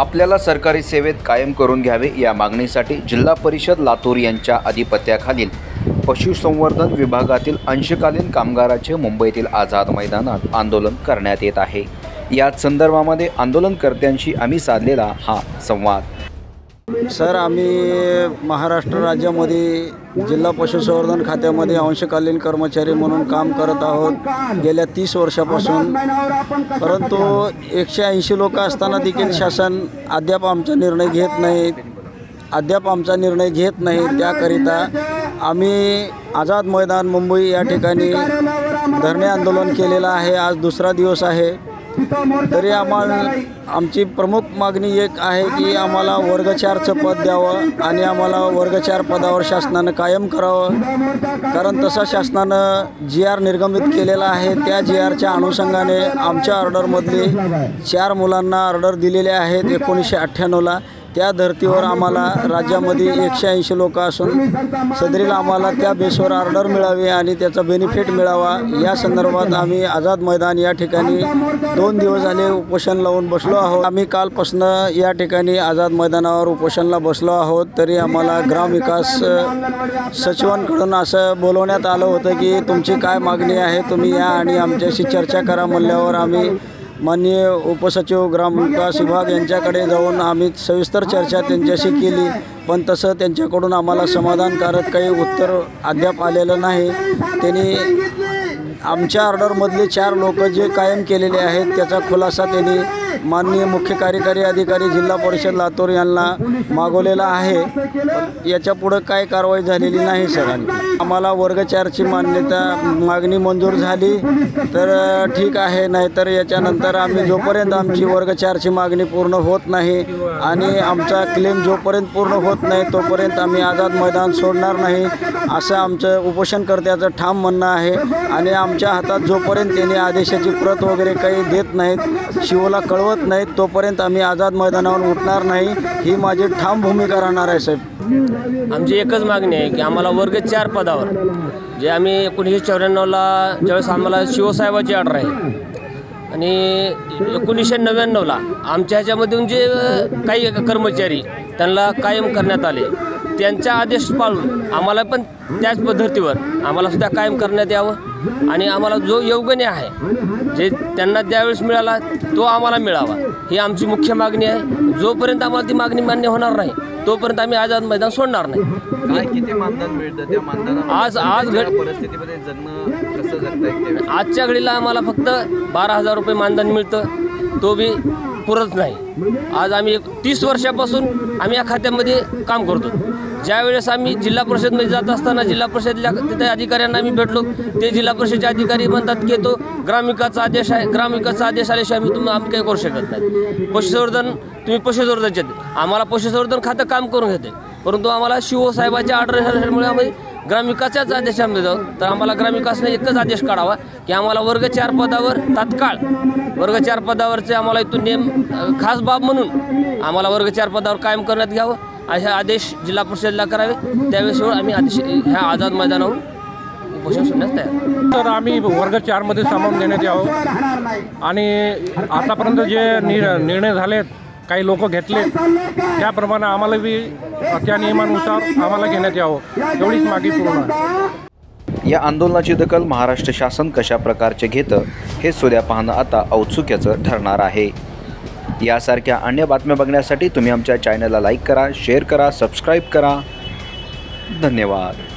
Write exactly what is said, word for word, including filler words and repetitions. आपल्याला सरकारी सेवेत कायम करून घ्यावे या मागणीसाठी जिल्हा परिषद लातूर यांच्या अधिपत्याखालील पशुसंवर्धन विभागातील अंशकालीन कामगाराचे मुंबईतील आझाद मैदानात आंदोलन करण्यात येत आहे। याच संदर्भामध्ये आंदोलनकर्त्यांशी आम्ही साधलेला हा संवाद। सर, आम्ही महाराष्ट्र राज्यामध्ये जिल्हा पशुसंवर्धन खात्यामध्ये अंशकालीन कर्मचारी म्हणून काम करत आहोत गेल्या तीस वर्षापासून, परंतु एकशे ऐंशी लोक असताना देखील शासन अद्याप आमचा निर्णय घेत नाही अद्याप आमचा निर्णय घेत नाही त्याकरिता आम्ही आझाद मैदान मुंबई या ठिकाणी धरणे आंदोलन केलेलं आहे। आज दुसरा दिवस आहे, तरी आम्हाला आमची प्रमुख मागणी एक आहे की आम्हाला वर्ग चारचं पद द्यावं आणि आम्हाला वर्ग चार पदावर शासनानं कायम करावं, कारण तसा शासनानं जी आर निर्गमित केलेला आहे। त्या जी आरच्या अनुषंगाने आमच्या ऑर्डरमधले चार मुलांना ऑर्डर दिलेले आहेत एकोणीसशे अठ्ठ्याण्णवला। त्या धर्तीवर आम्हाला राज्यामध्ये एकशे ऐंशी लोक असून सदरीला आम्हाला त्या बेसवर ऑर्डर मिळावी आणि त्याचा बेनिफिट मिळावा या संदर्भात आम्ही आझाद मैदान या ठिकाणी दोन दिवस झाले उपोषण लावून बसलो आहोत। आम्ही कालपासून या ठिकाणी आझाद मैदानावर उपोषणला बसलो आहोत, तरी आम्हाला ग्रामविकास सचिवांकडून असं बोलवण्यात आलं होतं की तुमची काय मागणी आहे, तुम्ही या आणि आमच्याशी चर्चा करा म्हणल्यावर आम्ही माननीय उपसचिव ग्रामविकास विभाग यांच्याकडे जाऊन आम्ही सविस्तर चर्चा त्यांच्याशी केली, पण तसं त्यांच्याकडून आम्हाला समाधानकारक काही उत्तर अद्याप आलेलं नाही। त्यांनी आमच्या ऑर्डरमधले चार लोक जे कायम केलेले आहेत त्याचा खुलासा त्यांनी माननीय मुख्य कार्यकारी अधिकारी जिल्हा परिषद लातूर यांना मागवलेला आहे। याच्या पुढं काय कारवाई झालेली नाही सर। आम्हाला वर्ग चारची मान्यता मागणी मंजूर झाली तर ठीक आहे, नाहीतर याच्यानंतर आम्ही जोपर्यंत आमची वर्ग चारची मागणी पूर्ण होत नाही आणि आमचा क्लेम जोपर्यंत पूर्ण होत नाही तोपर्यंत आम्ही आझाद मैदान सोडणार नाही असं आमचं उपोषणकर्त्याचं ठाम म्हणणं आहे। आणि आमच्या हातात जोपर्यंत त्यांनी आदेशाची प्रत वगैरे काही देत नाहीत, शिवला कळवत नाहीत, तोपर्यंत आम्ही आझाद मैदानावर उठणार नाही, ही माझी ठाम भूमिका राहणार आहे साहेब। आमची एकच मागणी आहे की आम्हाला वर्ग चार पदावर, जे आम्ही एकोणीसशे चौऱ्याण्णवला ज्यावेळेस आम्हाला शिवसाहेबाची ऑर्डर आहे आणि एकोणीसशे नव्याण्णवला आमच्या ह्याच्यामधून जे काही कर्मचारी त्यांना कायम करण्यात आले त्यांचा आदेश पाळून आम्हाला पण त्याच पद्धतीवर आम्हालासुद्धा कायम करण्यात यावं आणि आम्हाला जो योगदान आहे जे त्यांना त्यावेळेस मिळाला तो आम्हाला मिळावा, ही आमची मुख्य मागणी आहे। जोपर्यंत आम्हाला ती मागणी मान्य होणार नाही तोपर्यंत आम्ही आझाद मैदान सोडणार नाही। आज आज परिस्थितीमध्ये जगणं कसं जगता येईल? आजच्या घडीला आम्हाला फक्त बारा हजार रुपये मानधन मिळतं, तो बी पुरत नाही। आज आम्ही तीस वर्षापासून आम्ही या खात्यामध्ये काम करतो। ज्यावेळेस आम्ही जिल्हा परिषदमध्ये जात असताना जिल्हा परिषदला तिथे अधिकाऱ्यांना आम्ही भेटलो, ते जिल्हा परिषदेचे अधिकारी म्हणतात की तो ग्रामविकासचा आदेश आहे, ग्रामविकासचा आदेश आल्याशिवाय आम्ही तुम्हाला आम्ही काही करू शकत नाही। पशुसंवर्धन तुम्ही पशुसंवर्धनचे आम्हाला पशुसंवर्धन खातं काम करून घेते, परंतु आम्हाला शिवसाहेबाच्या ऑर्डरमुळे आम्ही ग्रामविकासाच्या आदेशामध्ये जाऊ, तर आम्हाला ग्रामविकासने एकच आदेश काढावा की आम्हाला वर्ग चार पदावर तात्काळ वर्ग चार पदावरचे आम्हाला इथून नेम खास बाब म्हणून आम्हाला वर्ग चार पदावर कायम करण्यात घ्यावं असे आदेश जिल्हा परिषदेला करावे। त्यावेळेस आम्ही आदेश ह्या आझाद मैदानावर उपोषण सोडण्यास तयार. तर आम्ही वर्ग चारमध्ये सामावून देण्यात यावं आणि आतापर्यंत जे निर निर्णय झालेत काही लोक घेतले त्याप्रमाणे आम्हाला बी त्या नियमानुसार आम्हाला घेण्यात यावं, एवढीच मागणी पूर्ण. या आंदोलनाची दखल महाराष्ट्र शासन कशा प्रकारचे घेतं हे सुद्धा पाहणं आता औत्सुक्याचं ठरणार आहे। यासारख्या अन्य बातम्या बघण्यासाठी तुम्ही आमच्या चॅनलला लाईक करा, शेअर करा, सबस्क्राईब करा. धन्यवाद.